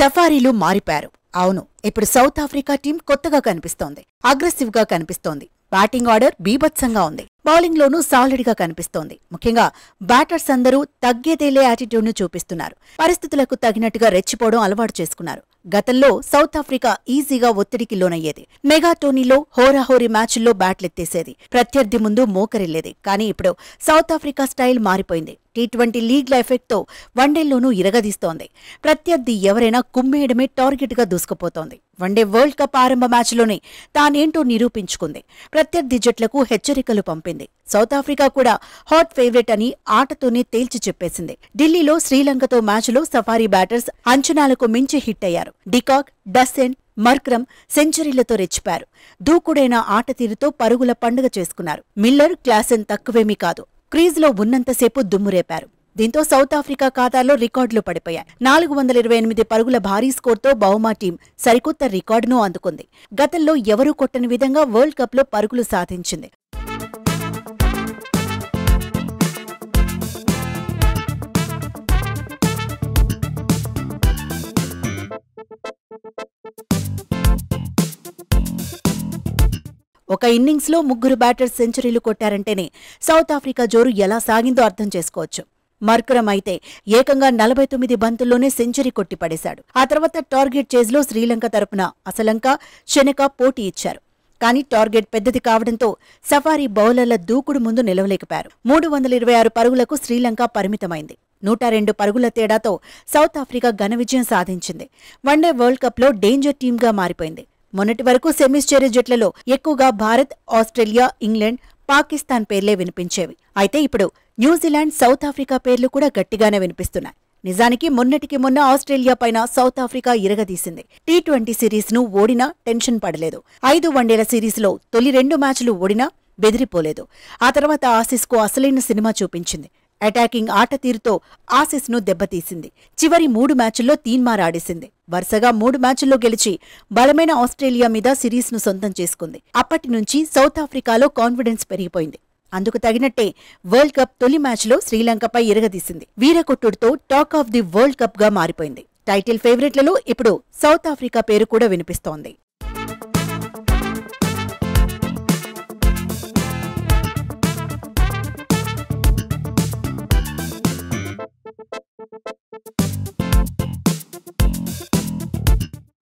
సఫారీలు మారిపారు. అవును, ఇప్పుడు South Africa team కొత్తగా కనిపిస్తోంది. అగ్రెసివ్ గా కనిపిస్తోంది. బ్యాటింగ్ ఆర్డర్ బీభత్సంగా ఉంది. బౌలింగ్ లోనూ సాలిడ్ గా కనిపిస్తోంది. ముఖ్యంగా బ్యాటర్స్ అందరూ తగ్గేదేలే యాటిట్యూడ్ ను చూపిస్తున్నారు. పరిస్థితులకు తగినట్టుగా రెచ్చిపోవడం అలవాటు చేసుకున్నారు. గతంలో సౌత్ ఆఫ్రికా ఈజీగా ఒత్తిడికి లోనయ్యేది. మెగా టోర్నీలో హోరాహోరీ మ్యాచ్ల్లో బ్యాట్లెత్తేసేది, ప్రత్యర్థి ముందు మోకరిల్లేది. కానీ ఇప్పుడు సౌత్ ఆఫ్రికా స్టైల్ మారిపోయింది. T20 లీగ్ల ఎఫెక్ట్తో వన్డేల్లోనూ ఇరగదీస్తోంది. ప్రత్యర్థి ఎవరైనా కుమ్మేయడమే టార్గెట్గా దూసుకుపోతోంది. వన్డే వరల్డ్ కప్ ఆరంభ మ్యాచ్లోనే తానేంటో నిరూపించుకుంది. ప్రత్యర్థి జట్లకు హెచ్చరికలు పంపింది. సౌత్ ఆఫ్రికా కూడా హాట్ ఫేవరెట్ అని ఆటతోనే తేల్చి చెప్పేసింది. ఢిల్లీలో శ్రీలంకతో మ్యాచ్లో సఫారీ బ్యాటర్స్ అంచనాలకు మించి హిట్ అయ్యారు. డికాక్, డసెన్, మర్క్రమ్ సెంచరీలతో రెచ్చిపారు. దూకుడైన ఆటతీరుతో పరుగుల పండుగ చేసుకున్నారు. మిల్లర్, క్లాసెన్ తక్కువేమీ కాదు, క్రీజ్లో ఉన్నంతసేపు దుమ్మురేపారు. దీంతో సౌత్ ఆఫ్రికా ఖాతాలో రికార్డులు పడిపోయాయి. 428 పరుగుల భారీ స్కోర్తో బౌమా టీం సరికొత్త రికార్డును అందుకుంది. గతంలో ఎవరూ కొట్టని విధంగా వరల్డ్ కప్లో పరుగులు సాధించింది. ఒక ఇన్నింగ్స్లో 3 బ్యాటర్స్ సెంచరీలు కొట్టారంటేనే సౌత్ ఆఫ్రికా జోరు ఎలా సాగిందో అర్థం చేసుకోవచ్చు. మర్క్రమ్ అయితే ఏకంగా 49 బంతుల్లోనే సెంచరీ కొట్టిపడేశాడు. ఆ తర్వాత టార్గెట్ చేజ్లో శ్రీలంక తరపున అసలంక, శనక పోటీ ఇచ్చారు. కానీ టార్గెట్ పెద్దది కావడంతో సఫారీ బౌలర్ల దూకుడు ముందు నిలవలేకపోయారు. 326 పరుగులకు శ్రీలంక పరిమితమైంది. 102 పరుగుల తేడాతో సౌత్ ఆఫ్రికా ఘన విజయం సాధించింది. వన్డే వరల్డ్ కప్లో డేంజర్ టీమ్గా మారిపోయింది. మొన్నటి వరకు సెమీస్ చేరే జట్లలో ఎక్కువగా భారత్, ఆస్ట్రేలియా, ఇంగ్లాండ్, పాకిస్తాన్ పేర్లే వినిపించేవి. అయితే ఇప్పుడు న్యూజిలాండ్, సౌత్ ఆఫ్రికా పేర్లు కూడా గట్టిగానే వినిపిస్తున్నాయి. నిజానికి మొన్నటికి మొన్న ఆస్ట్రేలియా పైన సౌత్ ఆఫ్రికా ఇరగదీసింది. T20 సిరీస్ను ఓడినా టెన్షన్ పడలేదు. 5 వన్డేల సిరీస్లో తొలి 2 మ్యాచ్లు ఓడినా బెదిరిపోలేదు. ఆ తర్వాత ఆసీస్కు అసలైన సినిమా చూపించింది. అటాకింగ్ ఆటతీరుతో ఆసీస్ను దెబ్బతీసింది. చివరి 3 మ్యాచ్ల్లో తీన్మారాడేసింది. వరుసగా 3 మ్యాచ్ల్లో గెలిచి బలమైన ఆస్ట్రేలియా మీద సిరీస్ను సొంతం చేసుకుంది. అప్పటి నుంచి సౌత్ ఆఫ్రికాలో కాన్ఫిడెన్స్ పెరిగిపోయింది. అందుకు తగినట్టే వరల్డ్ కప్ తొలి మ్యాచ్లో శ్రీలంకపై ఇరగదీసింది. వీరకొట్టుడుతో టాక్ ఆఫ్ ది వరల్డ్ కప్గా మారిపోయింది. టైటిల్ ఫేవరెట్లలో ఇప్పుడు సౌత్ ఆఫ్రికా పేరు కూడా వినిపిస్తోంది.